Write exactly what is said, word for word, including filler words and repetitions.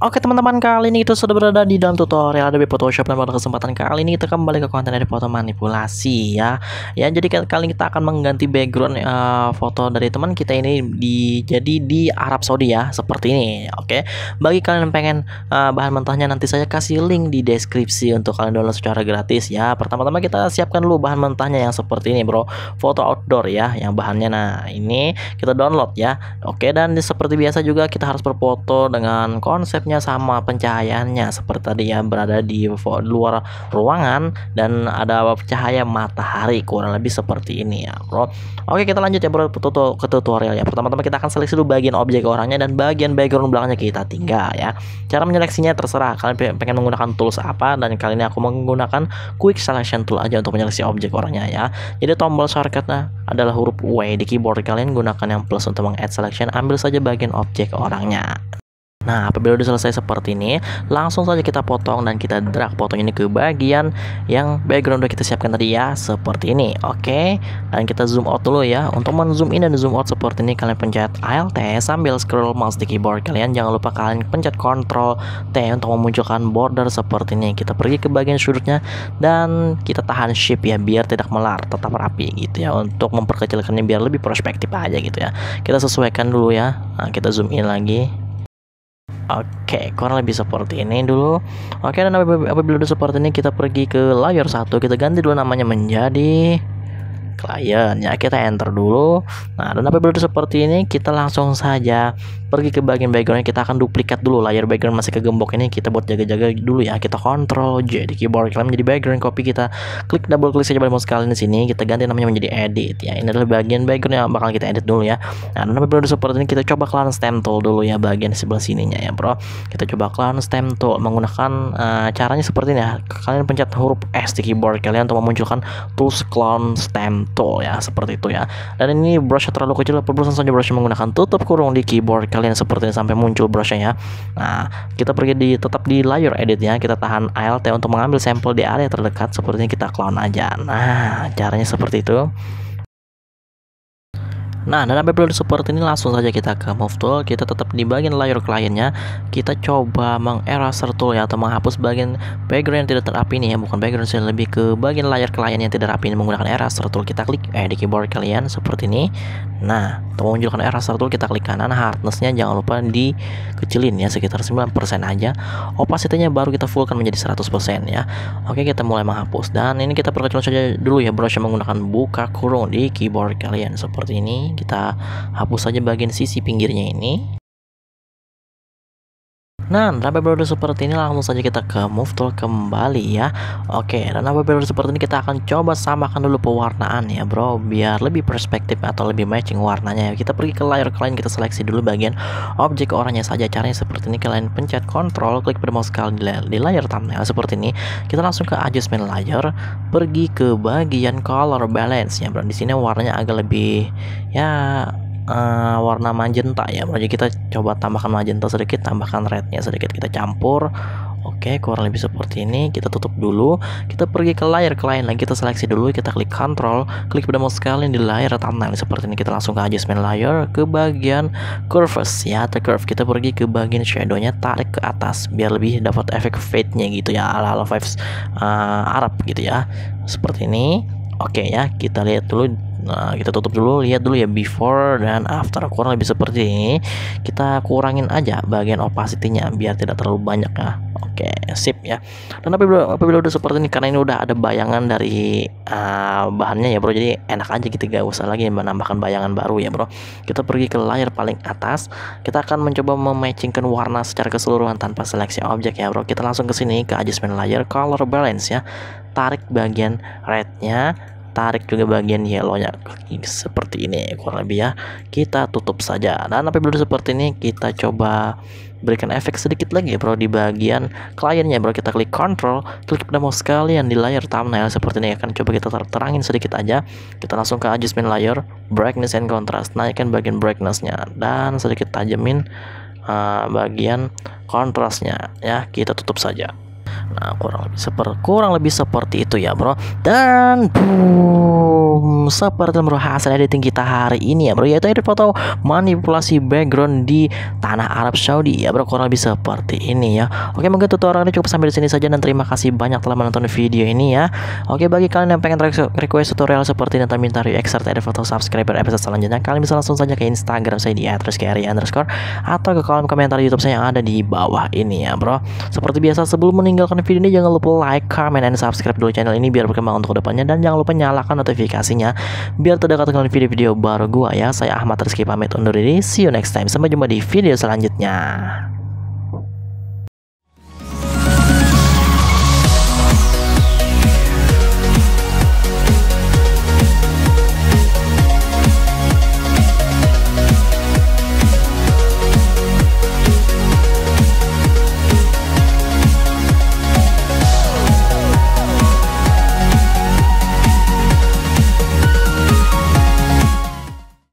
Oke teman-teman, kali ini kita sudah berada di dalam tutorial Adobe Photoshop, dan pada kesempatan kali ini kita kembali ke konten dari foto manipulasi ya. Ya, jadi kali ini kita akan mengganti background uh, foto dari teman kita ini di jadi di Arab Saudi ya, seperti ini. Oke. Bagi kalian yang pengen uh, bahan mentahnya, nanti saya kasih link di deskripsi untuk kalian download secara gratis ya. Pertama-tama kita siapkan dulu bahan mentahnya yang seperti ini, Bro. Foto outdoor ya, yang bahannya nah ini kita download ya. Oke, dan seperti biasa juga kita harus berfoto dengan konsep sama pencahayaannya seperti tadi ya, berada di luar ruangan dan ada cahaya matahari, kurang lebih seperti ini ya bro. Oke, kita lanjut ya bro ke tutorial ya. Pertama-tama kita akan seleksi dulu bagian objek orangnya, dan bagian background belakangnya kita tinggal ya. Cara menyeleksinya terserah kalian pengen menggunakan tools apa, dan kali ini aku menggunakan Quick Selection tool aja untuk menyeleksi objek orangnya ya. Jadi tombol shortcutnya adalah huruf W di keyboard kalian, gunakan yang plus untuk meng-add selection, ambil saja bagian objek orangnya. Nah, apabila sudah selesai seperti ini, langsung saja kita potong dan kita drag potong ini ke bagian yang background udah kita siapkan tadi ya, seperti ini. Oke, dan kita zoom out dulu ya. Untuk men-zoom in dan zoom out seperti ini, kalian pencet Alt sambil scroll mouse di keyboard kalian. Jangan lupa kalian pencet Ctrl T untuk memunculkan border seperti ini. Kita pergi ke bagian sudutnya dan kita tahan shift ya, biar tidak melar, tetap rapi gitu ya, untuk memperkecilkannya biar lebih perspektif aja gitu ya. Kita sesuaikan dulu ya. Nah, kita zoom in lagi. Oke, kurang lebih seperti ini dulu. Oke, dan apabila udah seperti ini, kita pergi ke layer satu, kita ganti dulu namanya menjadi klien ya, kita enter dulu. Nah, dan apabila udah seperti ini, kita langsung saja pergi ke bagian background. Kita akan duplikat dulu layer background masih kegembok ini, kita buat jaga-jaga dulu ya. Kita Ctrl J di keyboard kalian, menjadi background copy, kita klik double klik saja pada mouse kalian di sini, kita ganti namanya menjadi edit ya. Ini adalah bagian background yang bakal kita edit dulu ya. Nah, dan apabila udah seperti ini, kita coba Clone stamp tool dulu ya, bagian sebelah sininya ya bro. Kita coba Clone stamp tool menggunakan uh, caranya seperti ini ya. Kalian pencet huruf S di keyboard kalian untuk memunculkan tools Clone stamp tool ya, seperti itu ya. Dan ini brushnya terlalu kecil, perlu saja brush menggunakan tutup kurung di keyboard kalian seperti ini sampai muncul brushnya ya. Nah, kita pergi di tetap di layer edit ya, kita tahan Alt untuk mengambil sampel di area terdekat, sepertinya kita clone aja. Nah, caranya seperti itu. Nah, dan apabila seperti ini, langsung saja kita ke Move Tool. Kita tetap di bagian layer kliennya, kita coba meng-eraser tool ya, atau menghapus bagian background yang tidak terapi nih ya. Bukan background sih, lebih ke bagian layer klien yang tidak rapi ini, menggunakan eraser tool. Kita klik eh, di keyboard kalian seperti ini. Nah, untuk menunjukkan eraser tool, kita klik kanan. Hardnessnya jangan lupa dikecilin ya, sekitar sembilan persen aja. Opacity-nya baru kita fullkan menjadi seratus persen ya. Oke, kita mulai menghapus. Dan ini kita perkecil saja dulu ya, brush menggunakan buka kurung di keyboard kalian seperti ini. Kita hapus saja bagian sisi pinggirnya ini. Nah, dan apabila seperti ini, langsung saja kita ke Move Tool kembali ya. Oke, dan apabila seperti ini, kita akan coba samakan dulu pewarnaan ya bro, biar lebih perspektif atau lebih matching warnanya. Kita pergi ke layer klien, kita seleksi dulu bagian objek orangnya saja. Caranya seperti ini, kalian pencet Ctrl, klik pada mouse kalian di layer thumbnail seperti ini. Kita langsung ke adjustment layer, pergi ke bagian color balance ya bro. Di sini warnanya agak lebih ya Uh, warna magenta ya bro. Jadi kita coba tambahkan magenta sedikit, tambahkan rednya sedikit, kita campur. Oke, kurang lebih seperti ini. Kita tutup dulu, kita pergi ke layer klien lagi, kita seleksi dulu, kita klik Ctrl, klik pada mouse kalian di layer thumbnail seperti ini. Kita langsung ke adjustment layer, ke bagian curves ya, atau curve. Kita pergi ke bagian shadownya, tarik ke atas biar lebih dapat efek fade-nya gitu ya, ala ala vibes uh, Arab gitu ya, seperti ini. Oke ya, kita lihat dulu. Nah, kita tutup dulu, lihat dulu ya before dan after, kurang lebih seperti ini. Kita kurangin aja bagian opacity-nya biar tidak terlalu banyak ya. Oke, sip ya. Dan apabila, apabila udah seperti ini, karena ini udah ada bayangan dari uh, bahannya ya bro, jadi enak aja gitu, gak usah lagi menambahkan bayangan baru ya bro. Kita pergi ke layer paling atas, kita akan mencoba mematchingkan warna secara keseluruhan tanpa seleksi objek ya bro. Kita langsung ke sini, ke adjustment layer, color balance ya, tarik bagian rednya, tarik juga bagian yellownya seperti ini kurang lebih ya. Kita tutup saja, dan apabila seperti ini, kita coba berikan efek sedikit lagi ya bro di bagian kliennya bro. Kita klik Ctrl, klik pada mouse kalian di layer thumbnail seperti ini. Akan coba kita terangin sedikit aja. Kita langsung ke adjustment layer, brightness and contrast, naikkan bagian brightnessnya dan sedikit tajamin uh, bagian kontrasnya ya. Kita tutup saja. Nah, kurang lebih seperti kurang lebih seperti itu ya bro. Dan boom, seperti itu bro hasil editing kita hari ini ya bro, yaitu edit foto manipulasi background di tanah Arab Saudi ya bro, kurang lebih seperti ini ya. Oke, mungkin tutorial ini cukup sampai di sini saja, dan terima kasih banyak telah menonton video ini ya. Oke, bagi kalian yang pengen request tutorial seperti ini atau minta react serta edit foto subscriber episode selanjutnya, kalian bisa langsung saja ke Instagram saya di at rizky underscore atau ke kolom komentar YouTube saya yang ada di bawah ini ya bro. Seperti biasa, sebelum meninggalkan video ini jangan lupa like, comment, and subscribe dulu channel ini biar berkembang untuk kedepannya, dan jangan lupa nyalakan notifikasinya biar tidak ketinggalan video-video baru gua ya. Saya Ahmad Rizky pamit undur diri, see you next time, sampai jumpa di video selanjutnya.